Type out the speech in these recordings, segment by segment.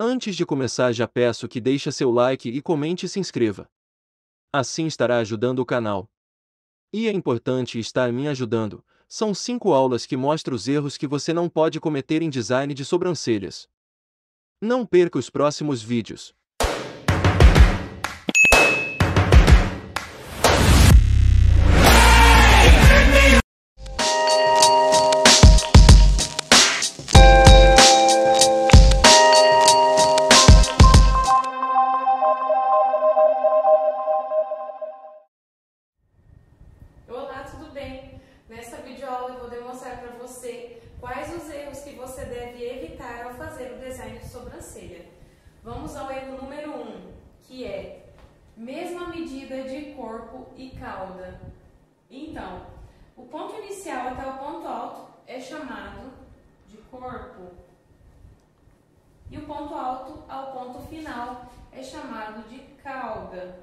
Antes de começar, já peço que deixe seu like e comente e se inscreva. Assim estará ajudando o canal. E é importante estar me ajudando. São 5 aulas que mostram os erros que você não pode cometer em design de sobrancelhas. Não perca os próximos vídeos. Quais os erros que você deve evitar ao fazer o design de sobrancelha? Vamos ao erro número 1, que é mesma medida de corpo e cauda. Então, o ponto inicial até o ponto alto é chamado de corpo. E o ponto alto ao ponto final é chamado de cauda.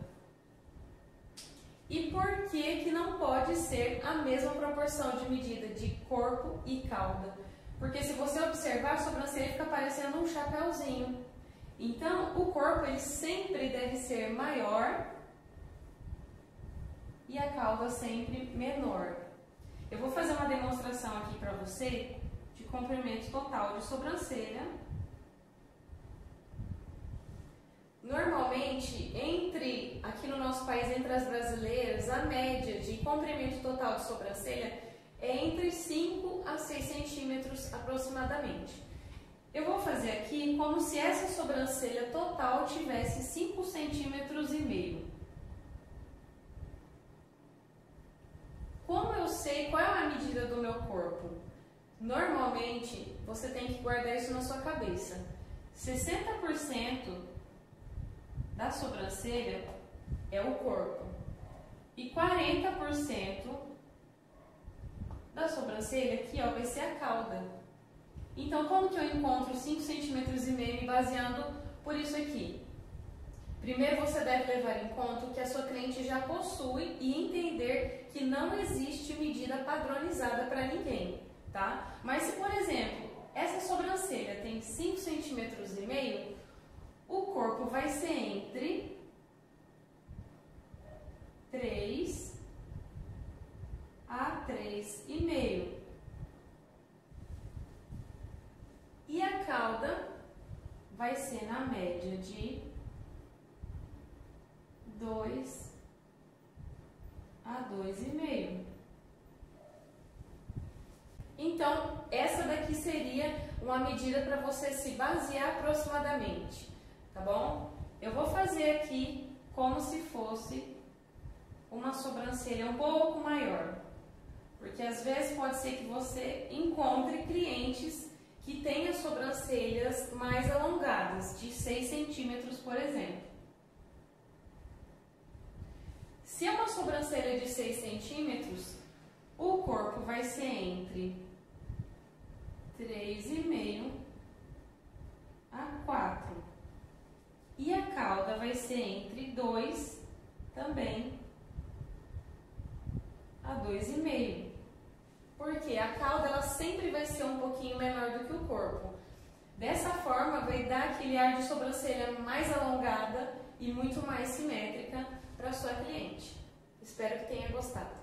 E por que não pode ser a mesma proporção de medida de corpo e cauda? Porque se você observar, a sobrancelha fica parecendo um chapéuzinho. Então, o corpo ele sempre deve ser maior e a cauda sempre menor. Eu vou fazer uma demonstração aqui para você de comprimento total de sobrancelha. Normalmente, aqui no nosso país, entre as brasileiras, a média de comprimento total de sobrancelha é entre 5 a 6 centímetros aproximadamente. Eu vou fazer aqui como se essa sobrancelha total tivesse 5 centímetros e meio. Como eu sei qual é a medida do meu corpo? Normalmente, você tem que guardar isso na sua cabeça. 60% da sobrancelha é o corpo e 40% da sobrancelha aqui ó, vai ser a cauda. Então, como que eu encontro 5 centímetros e meio me baseando por isso aqui? Primeiro, você deve levar em conta que a sua cliente já possui e entender que não existe medida padronizada para ninguém, tá? Mas se, por exemplo, essa sobrancelha tem 5 centímetros e meio, o corpo vai ser entre 3 a 3,5. E a cauda vai ser na média de 2 a 2,5. Então, essa daqui seria uma medida para você se basear aproximadamente. Tá bom? Eu vou fazer aqui como se fosse uma sobrancelha um pouco maior. Porque às vezes pode ser que você encontre clientes que tenham sobrancelhas mais alongadas, de 6 centímetros, por exemplo. Se é uma sobrancelha de 6 centímetros, o corpo vai ser entre 3,5 a 4. E a cauda vai ser entre 2 também a 2,5. Porque a cauda ela sempre vai ser um pouquinho menor do que o corpo. Dessa forma, vai dar aquele ar de sobrancelha mais alongada e muito mais simétrica para a sua cliente. Espero que tenha gostado.